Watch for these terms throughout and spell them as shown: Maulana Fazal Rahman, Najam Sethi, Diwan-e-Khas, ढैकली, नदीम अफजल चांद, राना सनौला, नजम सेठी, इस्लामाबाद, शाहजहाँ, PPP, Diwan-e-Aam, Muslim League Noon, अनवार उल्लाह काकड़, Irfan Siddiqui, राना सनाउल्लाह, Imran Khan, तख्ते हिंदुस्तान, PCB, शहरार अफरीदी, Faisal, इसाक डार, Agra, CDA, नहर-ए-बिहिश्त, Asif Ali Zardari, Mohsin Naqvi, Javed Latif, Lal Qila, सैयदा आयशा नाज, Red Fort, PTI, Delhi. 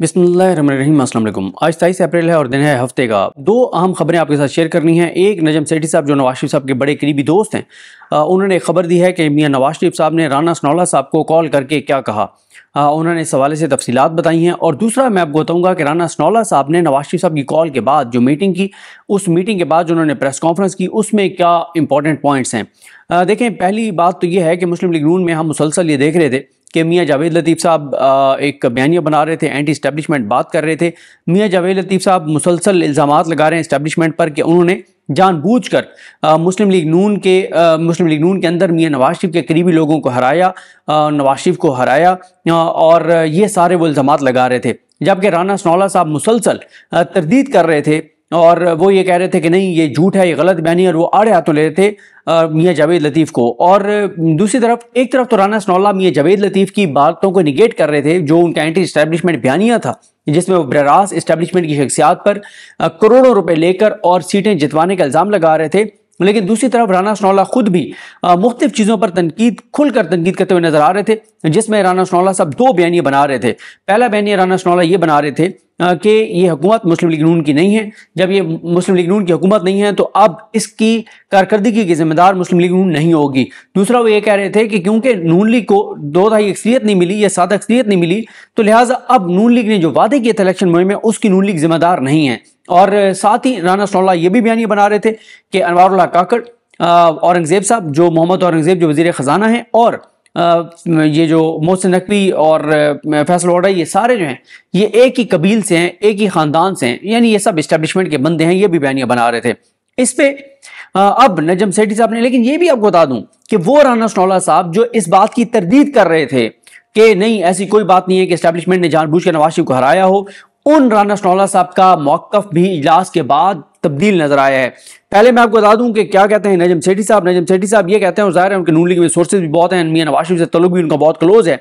बिस्मिल्लाहिर्रहमानिर्रहीम अस्सलाम वालेकुम। आज 23 अप्रैल है और दिन है हफ्ते का। दो अहम खबरें आपके साथ शेयर करनी है। एक, नजम सेठी साहब जो नवाज शरीफ साहब के बड़े करीबी दोस्त हैं, उन्होंने खबर दी है कि मियाँ नवाज शरीफ साहब ने राना सनौला साहब को कॉल करके क्या कहा। उन्होंने इस हवाले से तफसीलात बताई हैं। और दूसरा, मैं आपको बताऊँगा कि राना सनौला साहब ने नवाज शरीफ साहब की कॉल के बाद जो मीटिंग की, उस मीटिंग के बाद जो उन्होंने प्रेस कॉन्फ्रेंस की, उसमें क्या इंपॉर्टेंट पॉइंट्स हैं। देखें, पहली बात तो यह है कि मुस्लिम लीग नून में हम मुसलसल ये देख रहे थे कि मियाँ जावेद लतीफ़ साहब एक बयानिया बना रहे थे, एंटी इस्टेब्लिशमेंट बात कर रहे थे। मियाँ जावेद लतीफ़ साहब मुसलसल इल्ज़ामात लगा रहे हैं इस्टेब्लिशमेंट पर कि उन्होंने जानबूझकर मुस्लिम लीग नून के अंदर मियाँ नवाज शरीफ के करीबी लोगों को हराया, नवाज शरीफ को हराया, और ये सारे वो इल्ज़ामात लगा रहे थे। जबकि राना सनौला साहब मुसलसल तरदीद कर रहे थे और वो ये कह रहे थे कि नहीं, ये झूठ है, ये गलत बयानी है, और वो आड़े हाथों ले रहे थे मियाँ जावेद लतीफ़ को। और दूसरी तरफ, एक तरफ तो राना सनौला मियाँ जावेद लतीफ़ की बातों को निगेट कर रहे थे जो उनका एंटी इस्टेब्लिशमेंट बयानिया था, जिसमें वो बरास इस्टेब्लिशमेंट की शख्सियात पर करोड़ों रुपए लेकर और सीटें जितवाने का इल्ज़ाम लगा रहे थे। लेकिन दूसरी तरफ राना सनौला खुद भी मुख्तलिफ चीज़ों पर खुलकर तनकीद करते हुए नजर आ रहे थे, जिसमें राना सनौला साहब दो बयानिया बना रहे थे। पहला बयानिया राना सनौला ये बना रहे थे कि ये हुकूमत मुस्लिम लीग नून की नहीं है। जब ये मुस्लिम लीग नून की हुकूमत नहीं है तो अब इसकी कारकर्दगी की जिम्मेदार मुस्लिम लीग नून नहीं होगी। दूसरा, वो ये कह रहे थे कि क्योंकि नून लीग को 2 ढाई अक्सलियत नहीं मिली या 7 अक्सलियत नहीं मिली, तो लिहाजा अब नून लीग ने जो वादे किए थे इलेक्शन मुहिम में, उसकी नून लीग जिम्मेदार नहीं है। और साथ ही राना सनौला ये भी बयानिया बना रहे थे कि अनवार उल्लाह काकड़, औरंगज़ेब साहब जो मोहम्मद औरंगज़ेब जो वज़ीर ख़जाना हैं, और ये जो मोहसिन नकवी और फैसल, ये सारे जो हैं ये एक ही कबील से हैं, एक ही ख़ानदान से हैं, यानी ये सब इस्टेब्लिशमेंट के बंदे हैं। ये भी बयानिया बना रहे थे। इस पे अब नजम सेठी साहब ने, लेकिन ये भी आपको बता दूं कि वो राना सनौला साहब जो इस बात की तरदीद कर रहे थे कि नहीं, ऐसी कोई बात नहीं है कि इस्टेब्लिशमेंट ने जानबूझ के नवाज शरीफ को हराया हो, उन राना सनौला साहब का मौक़िफ़ भी इजलास के बाद तब्दील नजर आया है। पहले मैं आपको बता दूं कि क्या कहते हैं नजम सेठी साहब ये कहते हैं, और ज़ाहिर है उनके नून लीग में सोर्सेज भी बहुत हैं, मियाँ नवाज शरीफ से तल्लुक़ भी उनका बहुत क्लोज है।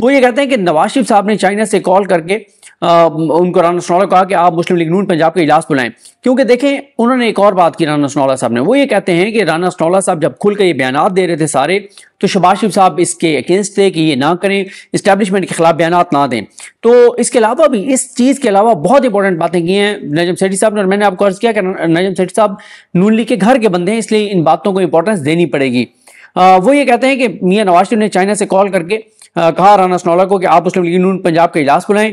वो ये कहते हैं कि नवाज शरीफ साहब ने चाइना से कॉल करके उनको, राना सनौला को कहा कि आप मुस्लिम लीग नून पंजाब का इजलास बुलाएं। क्योंकि देखें, उन्होंने एक और बात की राना सनौला साहब ने। वो ये कहते हैं कि राना सनौला साहब जब खुल कर ये बयान दे रहे थे सारे, तो शहबाज शरीफ साहब इसके अगेंस्ट थे कि ये ना करें, इस्टेब्लिशमेंट के खिलाफ बयान ना दें। तो इसके अलावा भी, इस चीज़ के अलावा बहुत इंपॉर्टेंट बातें की हैं नजम सेठी साहब ने। और मैंने आपको अर्ज़ किया कि नजम सेठी साहब नून लीग के घर के बंदे हैं, इसलिए इन बातों को इंपॉर्टेंस देनी पड़ेगी। वो ये कहते हैं कि मियाँ नवाज शरीफ ने चाइना से कॉल करके कहा राना सनौला को कि आप मुस्लिम लीग नून पंजाब का इजलास बुलाएं,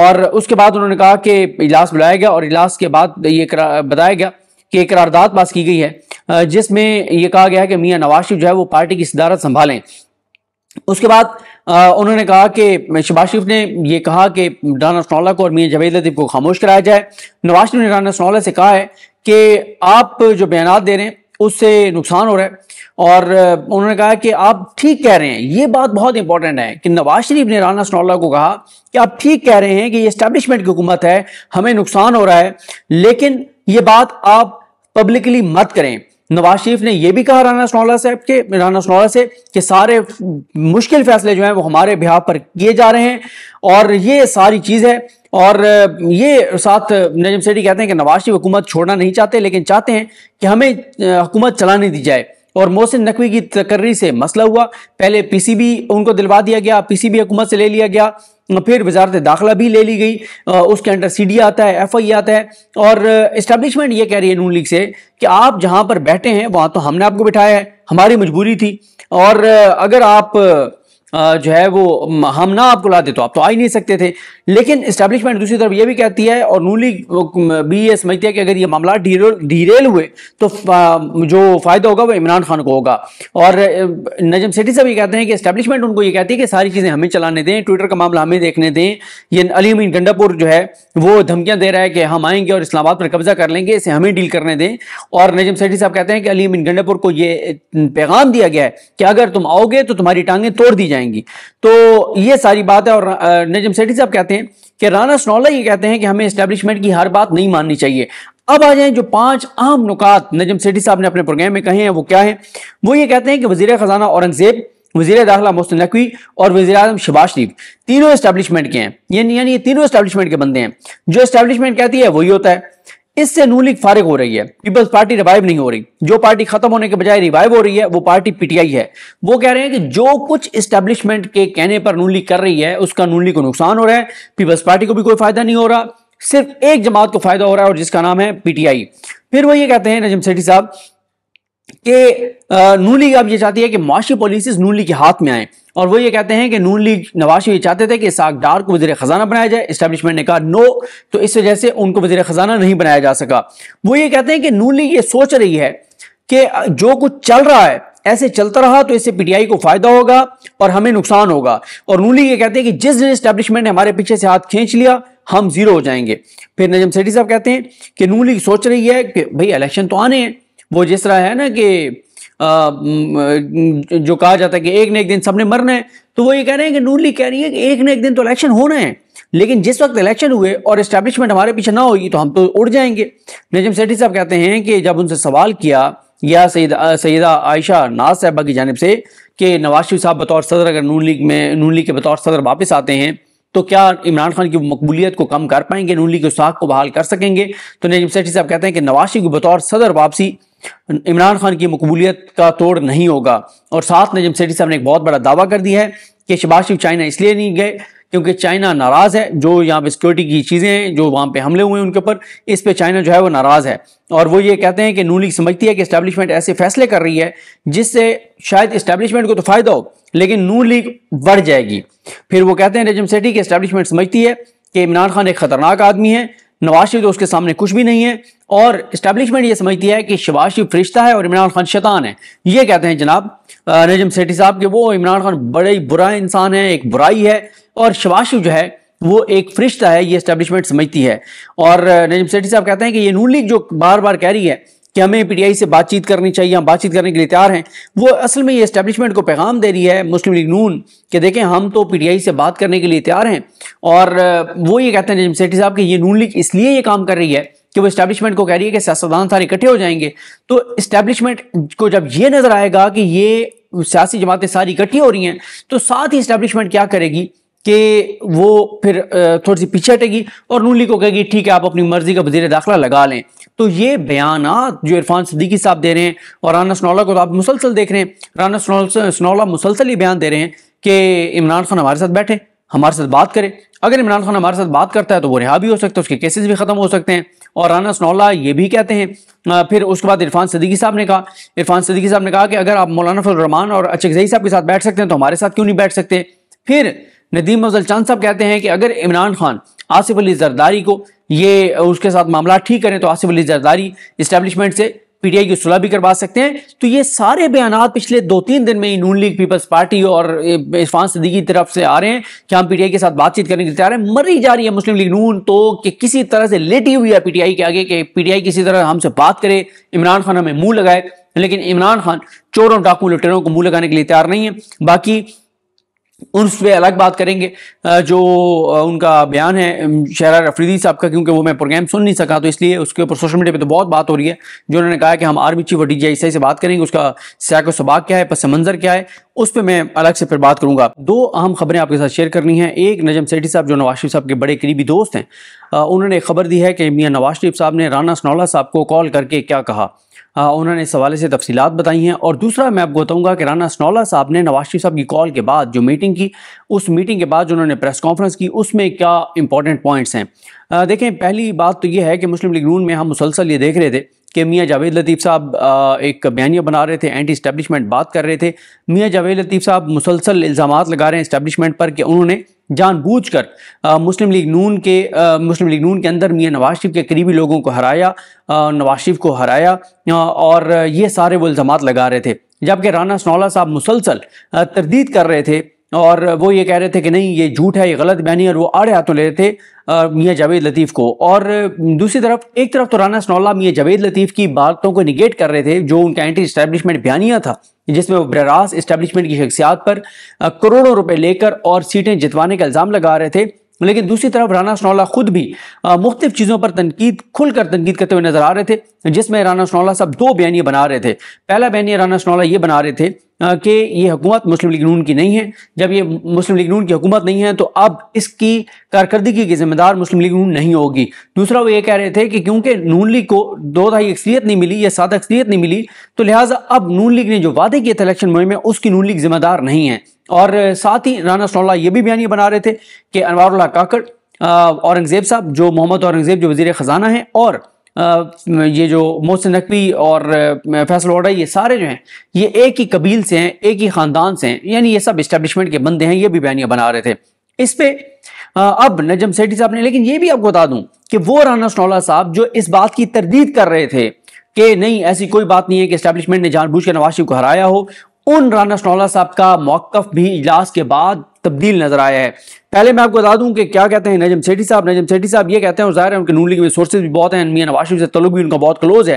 और उसके बाद उन्होंने कहा कि इजलास बुलाया गया, और इजलास के बाद ये बताया गया कि करारदाद पास की गई है, जिसमें ये कहा गया है कि मियाँ नवाज शरीफ जो है वो पार्टी की सदारत संभालें। उसके बाद उन्होंने कहा कि शहबाज शरीफ ने ये कहा कि राना सनौला को और मियाँ जावेद लतीफ़ को खामोश कराया जाए। नवाज शरीफ ने राना सनौला से कहा है कि आप जो बयान दे रहे हैं उससे नुकसान हो रहा है, और उन्होंने कहा कि आप ठीक कह रहे हैं। ये बात बहुत इंपॉर्टेंट है कि नवाज शरीफ ने राना सनौला को कहा कि आप ठीक कह रहे हैं कि ये इस्टेब्लिशमेंट की हुकूमत है, हमें नुकसान हो रहा है, लेकिन ये बात आप पब्लिकली मत करें। नवाज शरीफ ने यह भी कहा राना सनौला से कि सारे मुश्किल फैसले जो हैं वो हमारे बिहाफ पर किए जा रहे हैं, और ये सारी चीज़ है। और ये साथ नजम सेठी कहते हैं कि नवाज शरीफ हुकूमत छोड़ना नहीं चाहते, लेकिन चाहते हैं कि हमें हुकूमत चलाने दी जाए। और मोहसिन नकवी की तकर्री से मसला हुआ, पहले PCB उनको दिलवा दिया गया, PCB हुकूमत से ले लिया गया, फिर वजारत दाखिला भी ले ली गई, उसके अंडर CDA आता है, FIA आता है। और इस्टेब्लिशमेंट ये कह रही है नून लीग से कि आप जहाँ पर बैठे हैं वहाँ तो हमने आपको बिठाया है, हमारी मजबूरी थी, और अगर आप जो है वो हम ना आपको ला दे तो आप तो आ ही नहीं सकते थे। लेकिन इस्टेब्लिशमेंट दूसरी तरफ ये भी कहती है, और नून लीग भी ये समझती है कि अगर ये मामला डीरेल हुए तो जो फ़ायदा होगा वो इमरान खान को होगा। और नजम सेठी साहब ये कहते हैं कि इस्टेब्लिशमेंट उनको ये कहती है कि सारी चीज़ें हमें चलाने दें, ट्विटर का मामला हमें देखने दें। ये अली अमीन गंडापुर जो है वो धमकियाँ दे रहा है कि हम आएंगे और इस्लामाबाद पर कब्जा कर लेंगे, इसे हमें डील करने दें। और नजम सेठी साहब कहते हैं कि अली अमीन गंडापुर को ये पैगाम दिया गया है कि अगर तुम आओगे तो तुम्हारी टांगें तोड़ दी जाएंगी। तो ये सारी बात है। और नजम सेठी साहब कहते हैं कि राना सनौला ये कहते हैं कि हमें एस्टेब्लिशमेंट की हर बात नहीं माननी चाहिए। अब आ जाएं जो 5 अहम नुकात नजम सेठी साहब ने अपने प्रोग्राम में कहे हैं, वो क्या है। वो ये कहते हैं कि वजीर खजाना औरंगजेब, वजीर दाखिला मोहसिन नकवी, और वजीर आजम शहबाज शरीफ तीनों एस्टेब्लिशमेंट के हैं, यानी ये तीनों एस्टेब्लिशमेंट के बंदे हैं। जो एस्टेब्लिशमेंट कहती है वही होता है। इससे नून लीग फारिग हो रही है, पीपल्स पार्टी रिवाइव नहीं हो रही। जो पार्टी खत्म होने के बजाय रिवाइव हो रही है वो पार्टी पीटीआई है। वो कह रहे हैं कि जो कुछ एस्टेब्लिशमेंट के कहने पर नून लीग कर रही है उसका नून लीग को नुकसान हो रहा है, पीपल्स पार्टी को भी कोई फायदा नहीं हो रहा, सिर्फ एक जमात को फायदा हो रहा है और जिसका नाम है पीटीआई। फिर वो ये कहते हैं नजम सेठी साहब कि नून लीग अब ये चाहती है कि माशी पॉलिसीज नून लीग के हाथ में आए, और वो ये कहते हैं कि नून लीग नवाज शरीफ चाहते थे कि इसाक डार को वजीर खजाना बनाया जाए, एस्टेब्लिशमेंट ने कहा नो, तो इस वजह से उनको वजीर खजाना नहीं बनाया जा सका। वो ये कहते हैं कि नून लीग ये सोच रही है कि जो कुछ चल रहा है ऐसे चलता रहा तो इससे पीटीआई को फायदा होगा और हमें नुकसान होगा, और नून लीग ये कहते हैं कि जिस दिन एस्टेब्लिशमेंट ने हमारे पीछे से हाथ खींच लिया हम जीरो हो जाएंगे। फिर नजम सेठी साहब कहते हैं कि नून लीग सोच रही है कि भाई इलेक्शन तो आने हैं, वो जिस तरह है ना कि जो कहा जाता है कि एक न एक दिन सबने मरना है, तो वो ये कह रहे हैं कि नून लीग कह रही है कि एक न एक दिन तो इलेक्शन होना है, लेकिन जिस वक्त इलेक्शन हुए और एस्टेब्लिशमेंट हमारे पीछे ना होगी तो हम तो उड़ जाएंगे। नजम सेठी साहब कहते हैं कि जब उनसे सवाल किया या सैयदा आयशा नाज साहबा की जानिब से कि नवाज शरीफ साहब बतौर सदर अगर नून लीग के बतौर सदर वापस आते हैं तो क्या इमरान खान की मकबूलियत को कम कर पाएंगे, नून लीग के साख को बहाल कर सकेंगे, तो नजम सेठी साहब कहते हैं कि नवाज शरीफ की बतौर सदर वापसी इमरान खान की मकबूलियत का तोड़ नहीं होगा। और साथ नजम सेठी साहब ने एक बहुत बड़ा दावा कर दिया है कि शहबाज शरीफ चाइना इसलिए नहीं गए क्योंकि चाइना नाराज़ है, जो यहाँ पे सिक्योरिटी की चीज़ें हैं, जो वहाँ पे हमले हुए हैं उनके ऊपर, इस पे चाइना जो है वो नाराज़ है। और वो ये कहते हैं कि नून लीग समझती है कि एस्टेब्लिशमेंट ऐसे फैसले कर रही है जिससे शायद एस्टेब्लिशमेंट को तो फ़ायदा हो लेकिन नून लीग बढ़ जाएगी। फिर वो कहते हैं नजम सेठी की एस्टेब्लिशमेंट समझती है कि इमरान खान एक ख़तरनाक आदमी है, नवाज शरीफ तो उसके सामने कुछ भी नहीं है, और एस्टेब्लिशमेंट ये समझती है कि शहबाज शरीफ फरिश्ता है और इमरान खान शैतान है। ये कहते हैं जनाब नजम सेठी साहब के वो इमरान खान बड़े बुरा इंसान है, एक बुराई है, और शहबाज शरीफ जो है वो एक फरिश्ता है, ये एस्टेब्लिशमेंट समझती है। और नजम सेठी साहब कहते हैं कि ये नून लीग जो बार बार कह रही है कि हमें पीटीआई से बातचीत करनी चाहिए, हम बातचीत करने के लिए तैयार हैं, वो असल में ये एस्टेब्लिशमेंट को पैगाम दे रही है मुस्लिम लीग नून कि देखें हम तो पीटीआई से बात करने के लिए तैयार हैं। और वो ये कहते हैं नजम सेठी साहब कि ये नून लीग इसलिए ये काम कर रही है कि वो एस्टेब्लिशमेंट को कह रही है कि सियासतदान सारे इकट्ठे हो जाएंगे, तो एस्टेब्लिशमेंट को जब ये नजर आएगा कि ये सियासी जमातें सारी इकट्ठी हो रही हैं तो साथ ही एस्टेब्लिशमेंट क्या करेगी कि वो फिर थोड़ी सी पीछे हटेगी और नून लीग को कहेगी ठीक है आप अपनी मर्जी का वजीर दाखिला लगा लें। तो ये बयानात जो इरफान सिद्दीकी साहब दे रहे हैं और राना सनाउल्लाह को तो आप मुसलसल देख रहे हैं, राना सनाउल्लाह मुसलसल ये बयान दे रहे हैं कि इमरान खान हमारे साथ बैठे, हमारे साथ बात करें, अगर इमरान खान हमारे साथ बात करता है तो वो रिहा भी हो सकता है, उसके केसेस भी खत्म हो सकते हैं। और राना सनाउल्लाह ये भी कहते हैं, फिर उसके बाद इरफान सिद्दीकी साहब ने कहा कि अगर आप मौलाना फजल रहमान और अचकज़ई साहब के साथ बैठ सकते हैं तो हमारे साथ क्यों नहीं बैठ सकते। फिर नदीम अफजल चांद साहब कहते हैं कि अगर इमरान खान आसिफ अली जरदारी को ये उसके साथ मामला ठीक करें तो आसिफ अली जरदारी इस्टेब्लिशमेंट से पीटीआई की सुलह भी करवा सकते हैं। तो ये सारे बयानात पिछले 2-3 दिन में ही नून लीग पीपल्स पार्टी और इरफान सिद्दीकी की तरफ से आ रहे हैं कि हम पीटीआई के साथ बातचीत करने के लिए तैयार हैं। मरी जा रही है मुस्लिम लीग नून तो कि किसी तरह से लेटी हुई है पीटीआई के आगे कि पीटीआई किसी तरह हमसे बात करे, इमरान खान हमें मुँह लगाए, लेकिन इमरान खान चोरों डाकू लुटेरों को मुँह लगाने के लिए तैयार नहीं है। बाकी उस पर अलग बात करेंगे जो उनका बयान है शहरार अफरीदी साहब का, क्योंकि वो मैं प्रोग्राम सुन नहीं सका तो इसलिए उसके ऊपर सोशल मीडिया पे तो बहुत बात हो रही है, जो उन्होंने कहा कि हम आर्मी चीफ और डी जी आई से बात करेंगे, उसका सैको सबाक क्या है, पस मंजर क्या है, उस पर मैं अलग से फिर बात करूँगा। दो अहम खबरें आपके साथ शेयर करनी है। एक, नजम सेठी साहब जो नवाज शरीफ साहब के बड़े करीबी दोस्त हैं, उन्होंने खबर दी है कि मियाँ नवाज शरीफ साहब ने राना सनाउल्लाह साहब को कॉल करके क्या कहा, उन्होंने इस हवाले से तफसीलात बताई हैं। और दूसरा मैं आपको बताऊंगा कि राना सनाउल्लाह साहब ने नवाज शरीफ साहब की कॉल के बाद जो मीटिंग की, उस मीटिंग के बाद जो उन्होंने प्रेस कॉन्फ्रेंस की, उसमें क्या इंपॉर्टेंट पॉइंट्स हैं। देखें, पहली बात तो ये है कि मुस्लिम लीग नून में हम मुसलसल ये देख रहे थे कि मियाँ जावेद लतीफ़ साहब एक बयानिया बना रहे थे, एंटी एस्टेब्लिशमेंट बात कर रहे थे। मियाँ जावेद लतीफ़ साहब मुसलसल इल्ज़ामात लगा रहे हैं एस्टेब्लिशमेंट पर कि उन्होंने जानबूझकर मुस्लिम लीग नून के अंदर मियाँ नवाज शरीफ के करीबी लोगों को हराया, नवाज शरीफ को हराया, और ये सारे वो इल्ज़ामात लगा रहे थे। जबकि राना सनाउल्लाह साहब मुसलसल तरदीद कर रहे थे और वो ये कह रहे थे कि नहीं ये झूठ है, ये गलत बयानी, और वो आड़े हाथों ले रहे थे मियाँ जावेद लतीफ़ को। और दूसरी तरफ, एक तरफ तो राना सनाउल्लाह मियाँ जावेद लतीफ़ की बातों को निगेट कर रहे थे जो उनका एंटी एस्टेब्लिशमेंट बयानिया था, जिसमें वो बराह रास्त एस्टेब्लिशमेंट की शख्सियात पर करोड़ों रुपए लेकर और सीटें जितवाने का इल्ज़ाम लगा रहे थे। लेकिन दूसरी तरफ राना सनाउल्लाह खुद भी मुख्तलिफ चीज़ों पर खुलकर तनकीद करते हुए नजर आ रहे थे, जिसमें राना सनाउल्लाह साहब दो बयानिया बना रहे थे। पहला बयानिया राना सनाउल्लाह ये बना रहे थे कि ये हुकूमत मुस्लिम लीग नून की नहीं है, जब ये मुस्लिम लीग नून की हुकूमत नहीं है तो अब इसकी कारकर्दगी की जिम्मेदार मुस्लिम लीग नून नहीं होगी। दूसरा वो ये कह रहे थे कि क्योंकि नून लीग को 2/2 अक्सरियत नहीं मिली या 7 अक्सरियत नहीं मिली, तो लिहाजा अब नून लीग ने जो वादे किए थे इलेक्शन मुहिम में उसकी नून लीग जिम्मेदार नहीं है। और साथ ही राना सनाउल्लाह ये भी बयानिया बना रहे थे कि अनवार उल्लाह काकड़, औरंगज़ेब साहब जो मोहम्मद औरंगज़ेब जो वज़ीर ख़जाना हैं, और ये जो मोहसिन नकवी और फैसल ओडा, ये सारे जो हैं ये एक ही कबील से हैं, एक ही ख़ानदान से हैं, यानी ये सब इस्टेब्लिशमेंट के बंदे हैं। ये भी बयानिया बना रहे थे। इस पे अब नजम सेठी साहब ने, लेकिन ये भी आपको बता दूं कि वो राना सनाउल्लाह साहब जो इस बात की तरदीद कर रहे थे कि नहीं ऐसी कोई बात नहीं है कि इस्टेब्लिशमेंट ने जानबूझ के नवाज शरीफ को हराया हो, उन राना सनाउल्लाह साहब का मौक़िफ़ भी इजलास के बाद तब्दील नजर आया है। पहले मैं आपको बता दूं कि क्या कहते हैं नजम सेठी साहब ये कहते हैं, और ज़ाहिर है उनके नून लीग में सोर्सेज भी बहुत हैं, मियां नवाज शरीफ से तल्लुक़ भी उनका बहुत क्लोज है।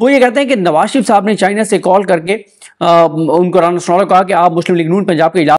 वो ये कहते हैं कि नवाज शरीफ साहब ने चाइना से कॉल करके उनको राना सनाउल्लाह कहा कि आप मुस्लिम लीग नून पंजाब के